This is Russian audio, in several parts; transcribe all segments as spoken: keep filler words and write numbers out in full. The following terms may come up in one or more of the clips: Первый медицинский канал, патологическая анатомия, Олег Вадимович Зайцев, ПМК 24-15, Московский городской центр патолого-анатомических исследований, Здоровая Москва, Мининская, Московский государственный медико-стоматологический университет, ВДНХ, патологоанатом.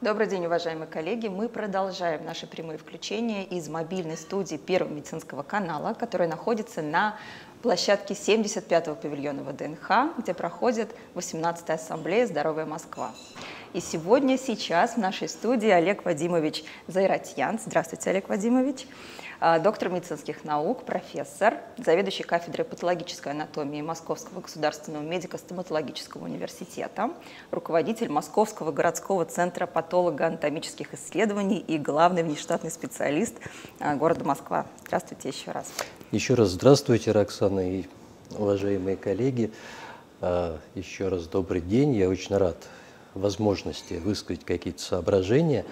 Добрый день, уважаемые коллеги. Мы продолжаем наши прямые включения из мобильной студии Первого медицинского канала, которая находится на площадке семьдесят пятого павильона ВДНХ, где проходит восемнадцатая ассамблея «Здоровая Москва». И сегодня, сейчас в нашей студии Олег Вадимович Зайцев. Здравствуйте, Олег Вадимович. Доктор медицинских наук, профессор, заведующий кафедрой патологической анатомии Московского государственного медико-стоматологического университета, руководитель Московского городского центра патолого-анатомических исследований и главный внештатный специалист города Москва. Здравствуйте еще раз. Еще раз здравствуйте, Роксана и уважаемые коллеги. Еще раз добрый день. Я очень рад возможности высказать какие-то соображения,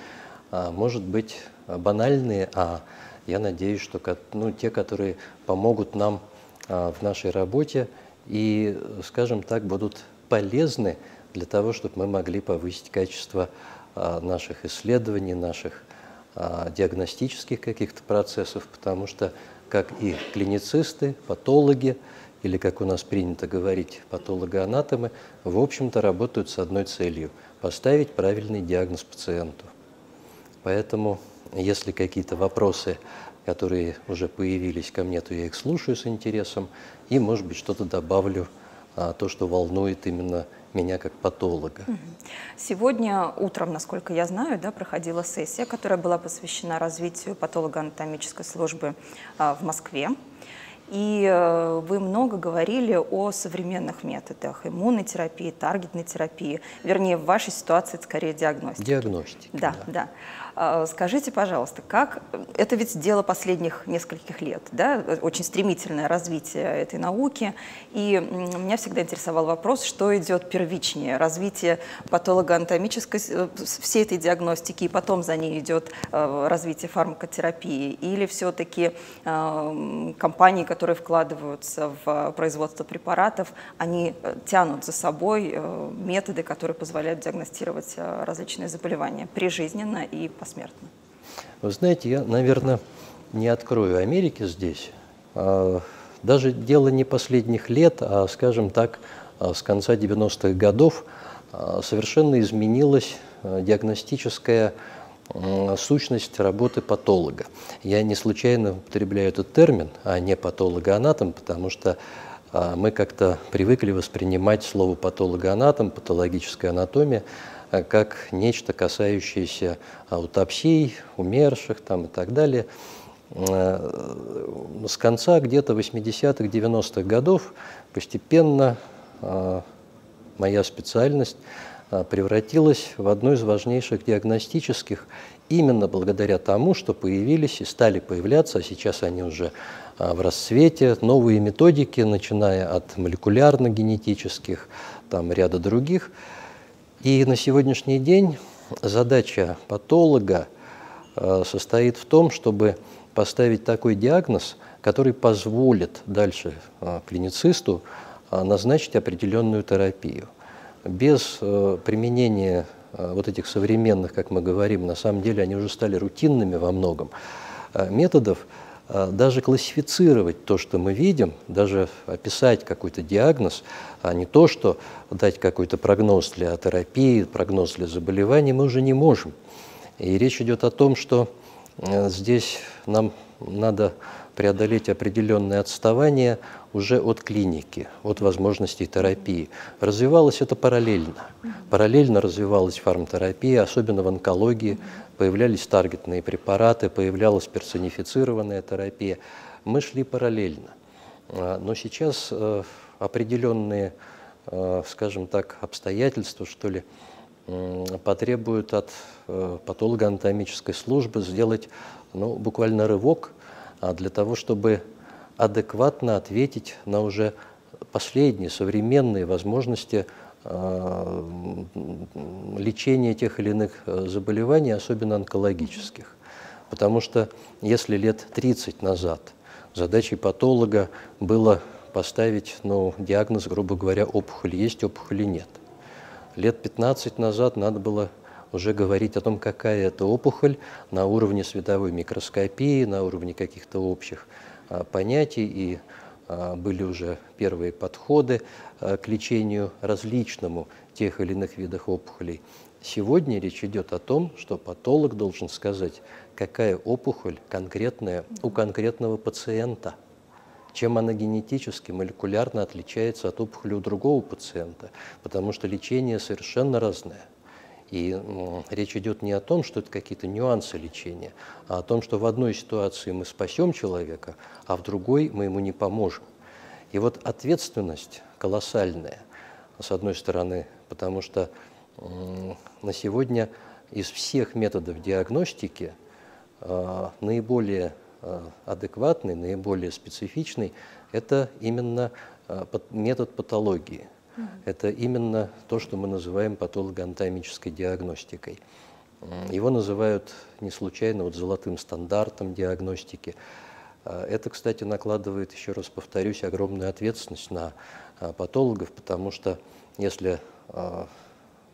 может быть, банальные, а я надеюсь, что ну, те, которые помогут нам в нашей работе и, скажем так, будут полезны для того, чтобы мы могли повысить качество наших исследований, наших диагностических каких-то процессов, потому что, как и клиницисты, патологи, или, как у нас принято говорить, патологоанатомы, в общем-то, работают с одной целью – поставить правильный диагноз пациенту. Поэтому, если какие-то вопросы, которые уже появились ко мне, то я их слушаю с интересом и, может быть, что-то добавлю, а, то, что волнует именно меня как патолога. Сегодня утром, насколько я знаю, да, проходила сессия, которая была посвящена развитию патологоанатомической службы а, в Москве. И вы много говорили о современных методах иммунотерапии, таргетной терапии, вернее, в вашей ситуации это скорее диагностики. Диагностики. Да, да, да. Скажите, пожалуйста, как это ведь дело последних нескольких лет, да? Очень стремительное развитие этой науки, и меня всегда интересовал вопрос, что идет первичнее, развитие патологоанатомической всей этой диагностики, и потом за ней идет развитие фармакотерапии, или все-таки компании, которые которые вкладываются в производство препаратов, они тянут за собой методы, которые позволяют диагностировать различные заболевания прижизненно и посмертно. Вы знаете, я, наверное, не открою Америки здесь. Даже дело не последних лет, а, скажем так, с конца девяностых годов совершенно изменилась диагностическая сущность работы патолога. Я не случайно употребляю этот термин, а не патологоанатом, потому что мы как-то привыкли воспринимать слово патологоанатом, патологическая анатомия, как нечто, касающееся аутопсий, умерших там, и так далее. С конца где-то восьмидесятых, девяностых годов постепенно моя специальность превратилась в одну из важнейших диагностических именно благодаря тому, что появились и стали появляться, а сейчас они уже в расцвете, новые методики, начиная от молекулярно-генетических, там ряда других. И на сегодняшний день задача патолога состоит в том, чтобы поставить такой диагноз, который позволит дальше клиницисту назначить определенную терапию. Без э, применения э, вот этих современных, как мы говорим, на самом деле они уже стали рутинными во многом, э, методов, э, даже классифицировать то, что мы видим, даже описать какой-то диагноз, а не то, что дать какой-то прогноз для терапии, прогноз для заболеваний, мы уже не можем. И речь идет о том, что э, здесь нам надо преодолеть определенное отставание уже от клиники, от возможностей терапии. Развивалось это параллельно. Параллельно развивалась фарматерапия, особенно в онкологии. Появлялись таргетные препараты, появлялась персонифицированная терапия. Мы шли параллельно. Но сейчас определенные, скажем так, обстоятельства, что ли, потребуют от патологоанатомической службы сделать, ну, буквально рывок, для того, чтобы адекватно ответить на уже последние современные возможности э, лечения тех или иных заболеваний, особенно онкологических. Потому что если лет тридцать назад задачей патолога было поставить, ну, диагноз, грубо говоря, опухоль есть, опухоли нет. Лет пятнадцать назад надо было уже говорить о том, какая это опухоль на уровне световой микроскопии, на уровне каких-то общих а, понятий и были уже первые подходы к лечению различному тех или иных видов опухолей. Сегодня речь идет о том, что патолог должен сказать, какая опухоль конкретная у конкретного пациента, чем она генетически, молекулярно отличается от опухоли у другого пациента, потому что лечение совершенно разное. И ну, речь идет не о том, что это какие-то нюансы лечения, а о том, что в одной ситуации мы спасем человека, а в другой мы ему не поможем. И вот ответственность колоссальная, с одной стороны, потому что э, на сегодня из всех методов диагностики э, наиболее э, адекватный, наиболее специфичный – это именно э, метод патологии. Это именно то, что мы называем патологоанатомической диагностикой. Его называют не случайно вот золотым стандартом диагностики. Это, кстати, накладывает, еще раз повторюсь, огромную ответственность на патологов, потому что если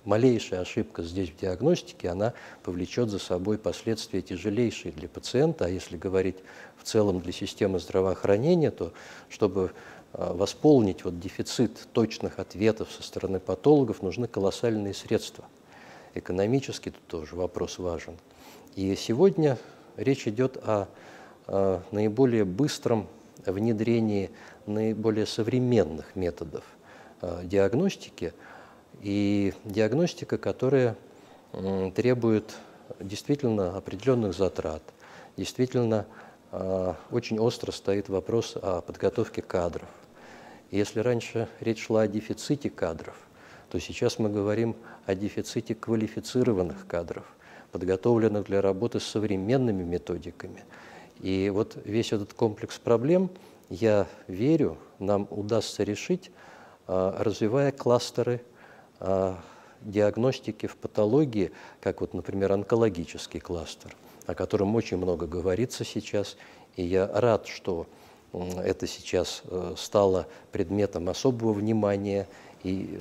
малейшая ошибка здесь в диагностике, она повлечет за собой последствия тяжелейшие для пациента. А если говорить в целом для системы здравоохранения, то чтобы восполнить вот дефицит точных ответов со стороны патологов, нужны колоссальные средства. Экономически тут тоже вопрос важен. И сегодня речь идет о, о наиболее быстром внедрении наиболее современных методов э, диагностики, и диагностика, которая э, требует действительно определенных затрат, действительно очень остро стоит вопрос о подготовке кадров. Если раньше речь шла о дефиците кадров, то сейчас мы говорим о дефиците квалифицированных кадров, подготовленных для работы с современными методиками. И вот весь этот комплекс проблем, я верю, нам удастся решить, развивая кластеры диагностики в патологии, как вот, например, онкологический кластер, о котором очень много говорится сейчас, и я рад, что это сейчас стало предметом особого внимания и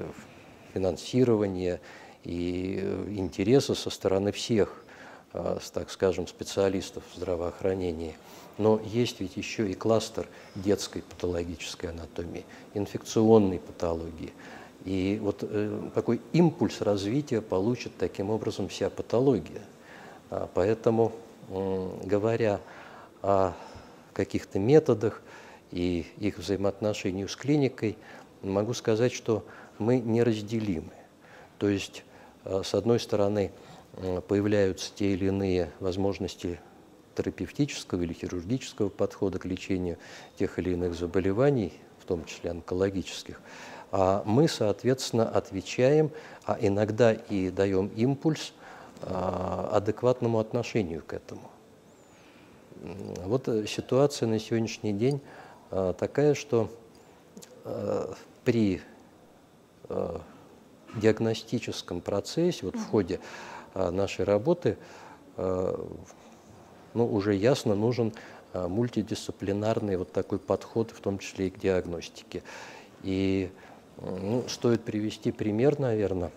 финансирования, и интереса со стороны всех, так скажем, специалистов в здравоохранении. Но есть ведь еще и кластер детской патологической анатомии, инфекционной патологии. И вот такой импульс развития получит таким образом вся патология. Поэтому, говоря о каких-то методах и их взаимоотношении с клиникой, могу сказать, что мы неразделимы. То есть, с одной стороны, появляются те или иные возможности терапевтического или хирургического подхода к лечению тех или иных заболеваний, в том числе онкологических, а мы, соответственно, отвечаем, а иногда и даем импульс адекватному отношению к этому. Вот ситуация на сегодняшний день такая, что при диагностическом процессе, вот в ходе нашей работы, ну, уже ясно нужен мультидисциплинарный вот такой подход, в том числе и к диагностике. И ну, стоит привести пример, наверное,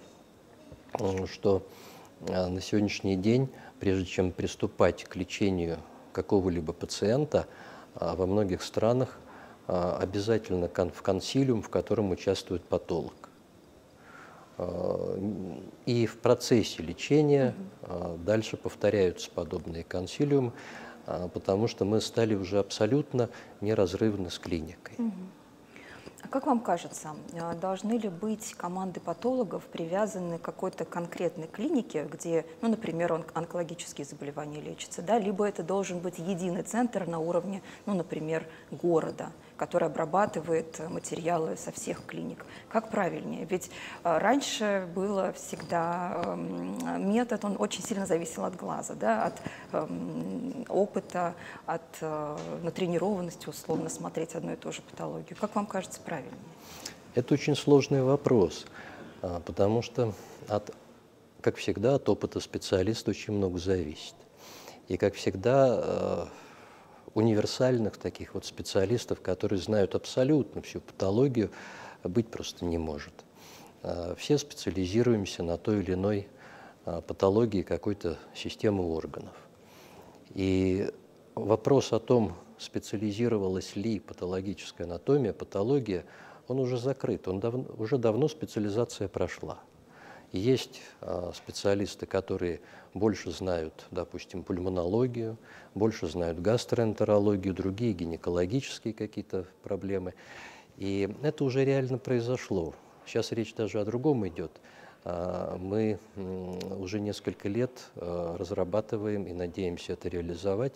что на сегодняшний день, прежде чем приступать к лечению какого-либо пациента, во многих странах обязательно в консилиум, в котором участвует патолог. И в процессе лечения дальше повторяются подобные консилиумы, потому что мы стали уже абсолютно неразрывны с клиникой. А как вам кажется, должны ли быть команды патологов привязаны к какой-то конкретной клинике, где, ну, например, он, онкологические заболевания лечатся, да? Либо это должен быть единый центр на уровне, ну, например, города, который обрабатывает материалы со всех клиник? Как правильнее? Ведь раньше было всегда метод, он очень сильно зависел от глаза, да? От опыта, от натренированности условно смотреть одну и ту же патологию. Как вам кажется, правильнее? Это очень сложный вопрос, потому что, от, как всегда, от опыта специалиста очень много зависит. И, как всегда, универсальных таких вот специалистов, которые знают абсолютно всю патологию, быть просто не может. Все специализируемся на той или иной патологии какой-то системы органов. И вопрос о том, специализировалась ли патологическая анатомия, патология, он уже закрыт, он дав, уже давно специализация прошла. Есть э, специалисты, которые больше знают, допустим, пульмонологию, больше знают гастроэнтерологию, другие гинекологические какие-то проблемы. И это уже реально произошло. Сейчас речь даже о другом идет. Мы уже несколько лет разрабатываем и надеемся это реализовать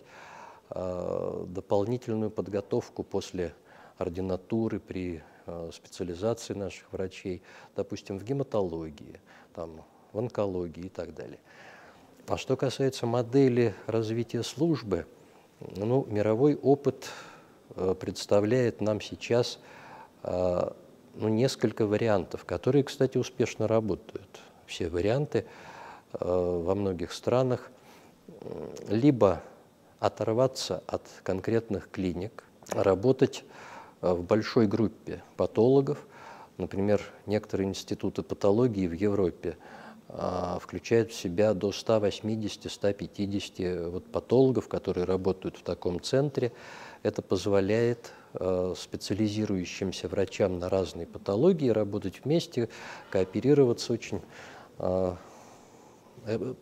дополнительную подготовку после ординатуры при специализации наших врачей, допустим, в гематологии, там, в онкологии и так далее. А что касается модели развития службы, ну, мировой опыт представляет нам сейчас ну, несколько вариантов, которые, кстати, успешно работают. Все варианты э, во многих странах. Либо оторваться от конкретных клиник, работать э, в большой группе патологов. Например, некоторые институты патологии в Европе э, включают в себя до ста восьмидесяти — ста пятидесяти вот, патологов, которые работают в таком центре. Это позволяет специализирующимся врачам на разные патологии работать вместе, кооперироваться очень,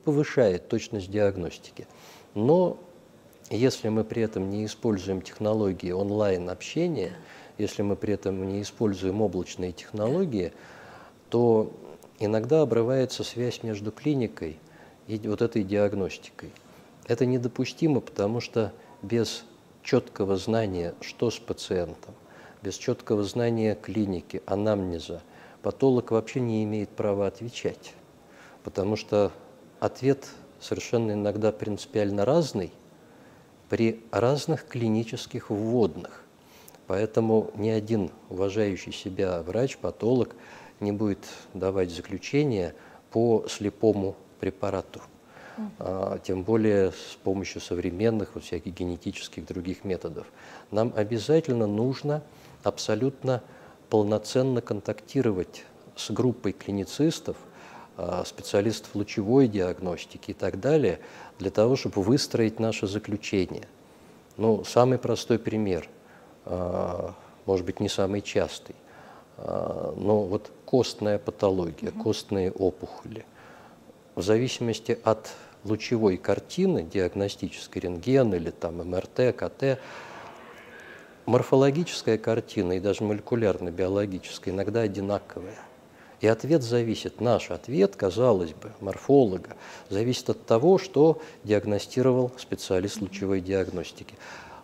повышает точность диагностики. Но если мы при этом не используем технологии онлайн-общения, если мы при этом не используем облачные технологии, то иногда обрывается связь между клиникой и вот этой диагностикой. Это недопустимо, потому что без четкого знания, что с пациентом, без четкого знания клиники, анамнеза, патолог вообще не имеет права отвечать, потому что ответ совершенно иногда принципиально разный при разных клинических вводных. Поэтому ни один уважающий себя врач, патолог не будет давать заключение по слепому препарату. Тем более с помощью современных вот всяких генетических других методов. Нам обязательно нужно абсолютно полноценно контактировать с группой клиницистов, специалистов лучевой диагностики и так далее, для того, чтобы выстроить наше заключение. Ну, самый простой пример, может быть, не самый частый, но вот костная патология, костные опухоли. В зависимости от лучевой картины, диагностической, рентген или там МРТ, КТ, морфологическая картина и даже молекулярно-биологическая иногда одинаковая. И ответ зависит, наш ответ, казалось бы, морфолога, зависит от того, что диагностировал специалист лучевой диагностики.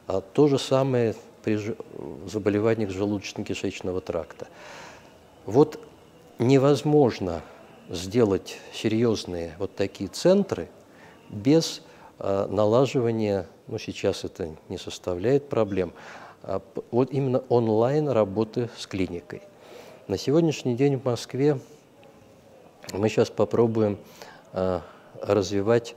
А то же самое при заболеваниях желудочно-кишечного тракта. Вот невозможно сделать серьезные вот такие центры без э, налаживания, ну сейчас это не составляет проблем, а, вот именно онлайн работы с клиникой. На сегодняшний день в Москве мы сейчас попробуем э, развивать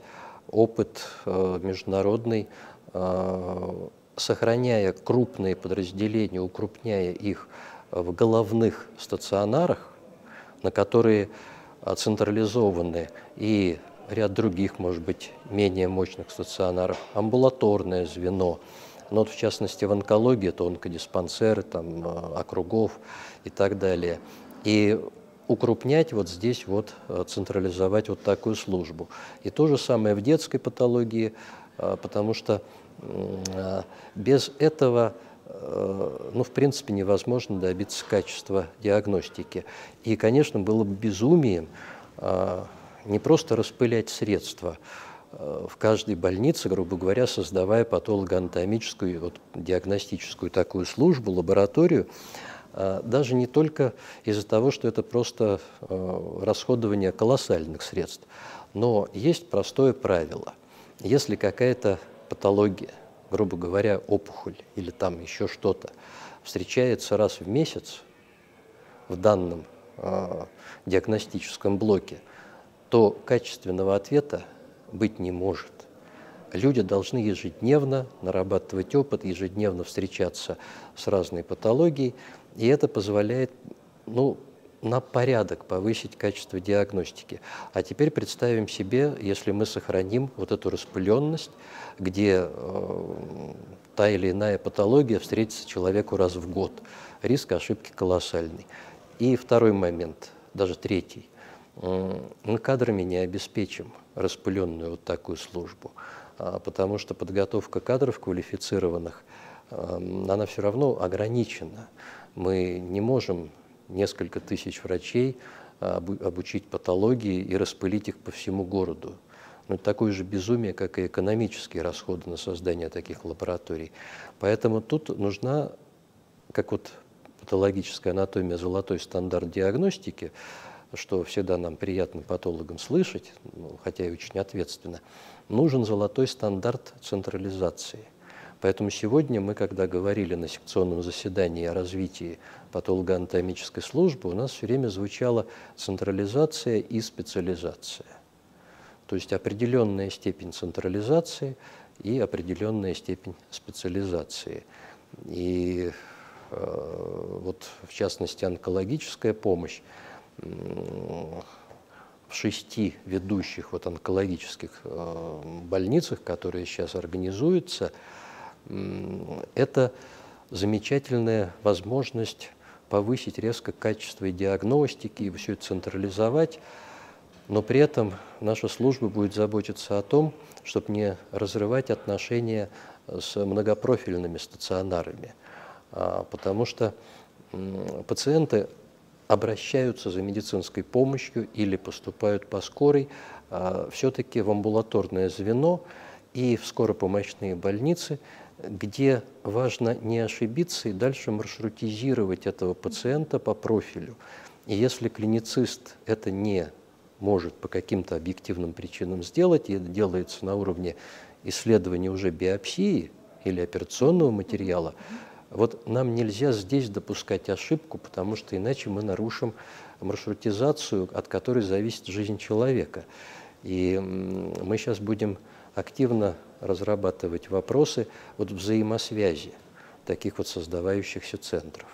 опыт э, международный, э, сохраняя крупные подразделения, укрупняя их в головных стационарах, на которые централизованные и ряд других, может быть, менее мощных стационаров, амбулаторное звено, но вот в частности в онкологии это онкодиспансеры, там, округов и так далее. И укрупнять вот здесь, вот, централизовать вот такую службу. И то же самое в детской патологии, потому что без этого, ну, в принципе, невозможно добиться качества диагностики. И, конечно, было бы безумием э, не просто распылять средства э, в каждой больнице, грубо говоря, создавая патологоанатомическую, вот, диагностическую такую службу, лабораторию, э, даже не только из-за того, что это просто э, расходование колоссальных средств. Но есть простое правило. Если какая-то патология, грубо говоря, опухоль или там еще что-то, встречается раз в месяц в данном э, диагностическом блоке, то качественного ответа быть не может. Люди должны ежедневно нарабатывать опыт, ежедневно встречаться с разной патологией, и это позволяет, ну, на порядок повысить качество диагностики. А теперь представим себе, если мы сохраним вот эту распыленность, где э, та или иная патология встретится человеку раз в год. Риск ошибки колоссальный. И второй момент, даже третий. Э, мы кадрами не обеспечим распыленную вот такую службу, э, потому что подготовка кадров квалифицированных, э, она все равно ограничена. Мы не можем несколько тысяч врачей обучить патологии и распылить их по всему городу. Но это такое же безумие, как и экономические расходы на создание таких лабораторий. Поэтому тут нужна, как вот патологическая анатомия, золотой стандарт диагностики, что всегда нам приятно патологам слышать, хотя и очень ответственно, нужен золотой стандарт централизации. Поэтому сегодня мы, когда говорили на секционном заседании о развитии патологоанатомической службы, у нас все время звучала централизация и специализация. То есть определенная степень централизации и определенная степень специализации. И э, вот в частности онкологическая помощь э, в шести ведущих вот, онкологических э, больницах, которые сейчас организуются, это замечательная возможность повысить резко качество и диагностики, и все это централизовать, но при этом наша служба будет заботиться о том, чтобы не разрывать отношения с многопрофильными стационарами, потому что пациенты обращаются за медицинской помощью или поступают по скорой все-таки в амбулаторное звено и в скоропомощные больницы, где важно не ошибиться и дальше маршрутизировать этого пациента по профилю. И если клиницист это не может по каким-то объективным причинам сделать, и это делается на уровне исследования уже биопсии или операционного материала, вот нам нельзя здесь допускать ошибку, потому что иначе мы нарушим маршрутизацию, от которой зависит жизнь человека. И мы сейчас будем активно разрабатывать вопросы вот взаимосвязи таких вот создавающихся центров.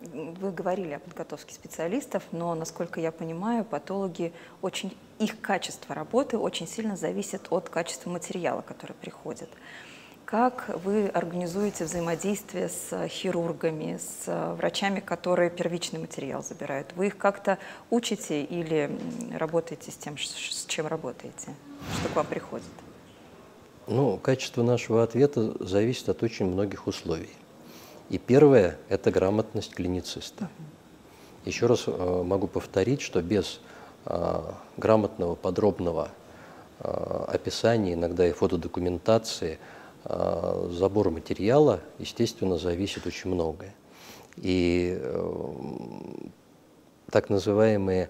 Вы говорили о подготовке специалистов, но, насколько я понимаю, патологи, очень, их качество работы очень сильно зависит от качества материала, который приходит. Как вы организуете взаимодействие с хирургами, с врачами, которые первичный материал забирают? Вы их как-то учите или работаете с тем, с чем работаете, что к вам приходит? Ну, качество нашего ответа зависит от очень многих условий. И первое – это грамотность клинициста. Еще раз могу повторить, что без грамотного, подробного описания, иногда и фотодокументации, забор материала, естественно, зависит очень многое. И так называемые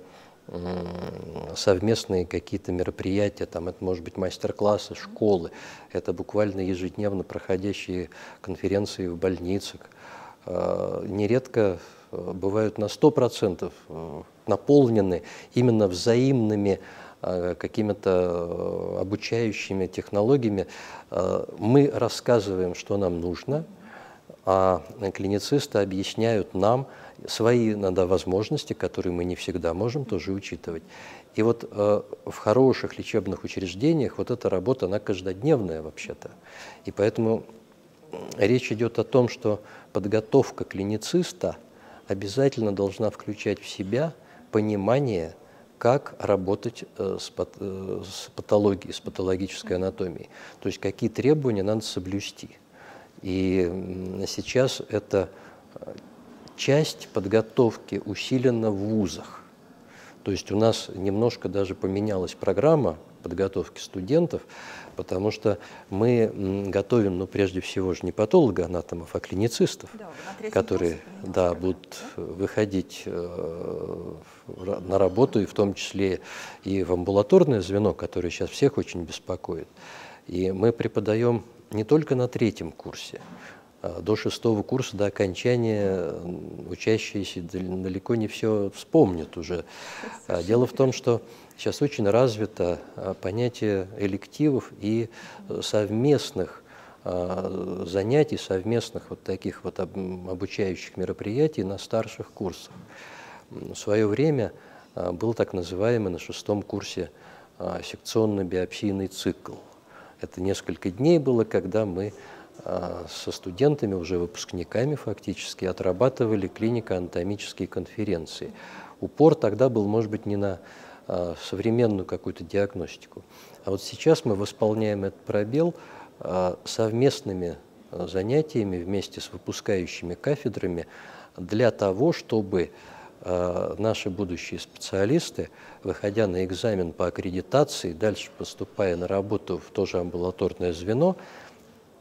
совместные какие-то мероприятия, там, это может быть мастер-классы, школы, это буквально ежедневно проходящие конференции в больницах. Нередко бывают на сто процентов наполнены именно взаимными какими-то обучающими технологиями. Мы рассказываем, что нам нужно, а клиницисты объясняют нам свои иногда возможности, которые мы не всегда можем тоже учитывать. И вот э, в хороших лечебных учреждениях вот эта работа, она каждодневная вообще-то. И поэтому речь идет о том, что подготовка клинициста обязательно должна включать в себя понимание, как работать с патологией, с патологической анатомией. То есть какие требования надо соблюсти. И сейчас это часть подготовки усилена в вузах. То есть у нас немножко даже поменялась программа подготовки студентов, потому что мы готовим, ну, прежде всего же не патологоанатомов, а клиницистов, да, которые класс, да, будут да? выходить э, на работу, и в том числе и в амбулаторное звено, которое сейчас всех очень беспокоит. И мы преподаем не только на третьем курсе, до шестого курса, до окончания учащиеся далеко не все вспомнят уже. Дело в том, что сейчас очень развито понятие элективов и совместных занятий, совместных вот таких вот обучающих мероприятий на старших курсах. В свое время был так называемый на шестом курсе секционно-биопсийный цикл. Это несколько дней было, когда мы со студентами, уже выпускниками фактически, отрабатывали клинико-анатомические конференции. Упор тогда был, может быть, не на современную какую-то диагностику. А вот сейчас мы восполняем этот пробел совместными занятиями вместе с выпускающими кафедрами для того, чтобы наши будущие специалисты, выходя на экзамен по аккредитации, дальше поступая на работу в то же амбулаторное звено,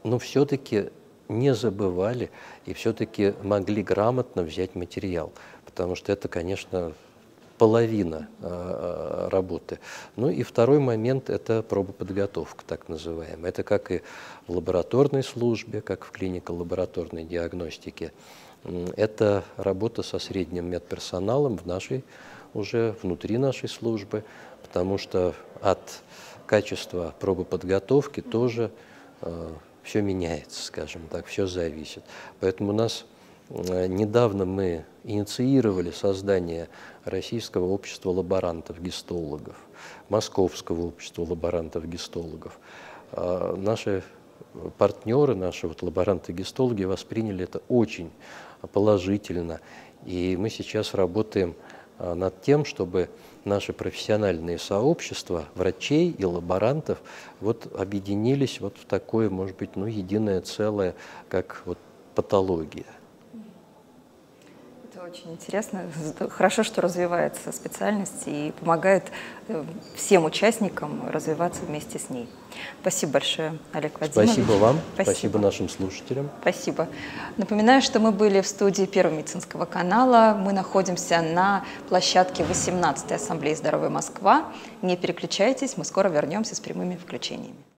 но все-таки не забывали и все-таки могли грамотно взять материал, потому что это, конечно, половина э, работы. Ну и второй момент – это пробоподготовка, так называемая. Это как и в лабораторной службе, как в клинико-лабораторной диагностике. Это работа со средним медперсоналом в нашей, уже внутри нашей службы, потому что от качества пробоподготовки тоже э, все меняется, скажем так, все зависит. Поэтому у нас э, недавно мы инициировали создание Российского общества лаборантов-гистологов, Московского общества лаборантов-гистологов. Э, наши партнеры, наши вот лаборанты-гистологи восприняли это очень положительно. И мы сейчас работаем над тем, чтобы наши профессиональные сообщества врачей и лаборантов вот объединились вот в такое, может быть, ну, единое целое, как вот патология. Это очень интересно. Хорошо, что развивается специальность и помогает всем участникам развиваться вместе с ней. Спасибо большое, Олег Вадимович. Спасибо вам, спасибо. Спасибо нашим слушателям. Спасибо. Напоминаю, что мы были в студии Первого медицинского канала. Мы находимся на площадке восемнадцатой Ассамблеи «Здоровая Москва». Не переключайтесь, мы скоро вернемся с прямыми включениями.